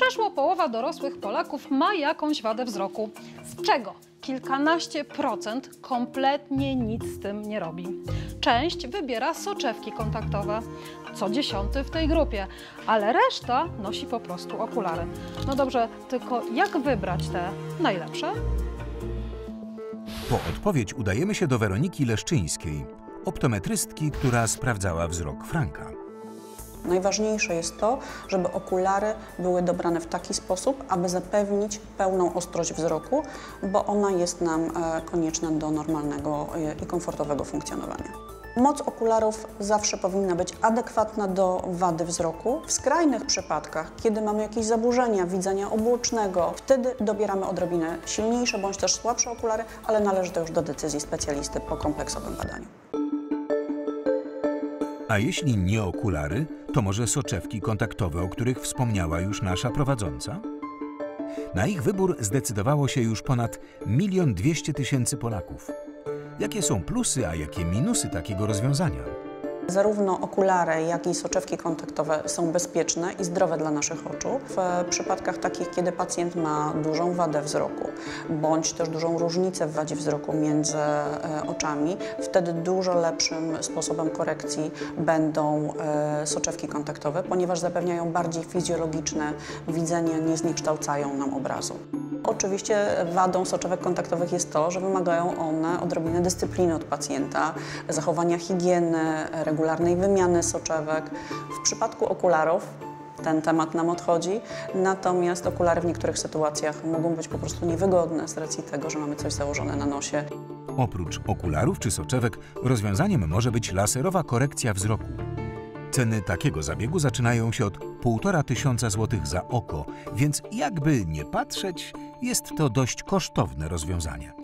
przeszło połowa dorosłych Polaków ma jakąś wadę wzroku, z czego kilkanaście procent kompletnie nic z tym nie robi. Część wybiera soczewki kontaktowe, co dziesiąty w tej grupie, ale reszta nosi po prostu okulary. No dobrze, tylko jak wybrać te najlepsze? Po odpowiedź udajemy się do Weroniki Leszczyńskiej, optometrystki, która sprawdzała wzrok Franka. Najważniejsze jest to, żeby okulary były dobrane w taki sposób, aby zapewnić pełną ostrość wzroku, bo ona jest nam konieczna do normalnego i komfortowego funkcjonowania. Moc okularów zawsze powinna być adekwatna do wady wzroku. W skrajnych przypadkach, kiedy mamy jakieś zaburzenia widzenia obłocznego, wtedy dobieramy odrobinę silniejsze bądź też słabsze okulary, ale należy to już do decyzji specjalisty po kompleksowym badaniu. A jeśli nie okulary, to może soczewki kontaktowe, o których wspomniała już nasza prowadząca? Na ich wybór zdecydowało się już ponad 1 200 000 Polaków. Jakie są plusy, a jakie minusy takiego rozwiązania? Zarówno okulary, jak i soczewki kontaktowe są bezpieczne i zdrowe dla naszych oczu. W przypadkach takich, kiedy pacjent ma dużą wadę wzroku, bądź też dużą różnicę w wadzie wzroku między oczami, wtedy dużo lepszym sposobem korekcji będą soczewki kontaktowe, ponieważ zapewniają bardziej fizjologiczne widzenie, nie zniekształcają nam obrazu. Oczywiście wadą soczewek kontaktowych jest to, że wymagają one odrobiny dyscypliny od pacjenta, zachowania higieny, regularnej wymiany soczewek. W przypadku okularów ten temat nam odchodzi, natomiast okulary w niektórych sytuacjach mogą być po prostu niewygodne z racji tego, że mamy coś założone na nosie. Oprócz okularów czy soczewek rozwiązaniem może być laserowa korekcja wzroku. Ceny takiego zabiegu zaczynają się od 1500 złotych za oko, więc jakby nie patrzeć, jest to dość kosztowne rozwiązanie.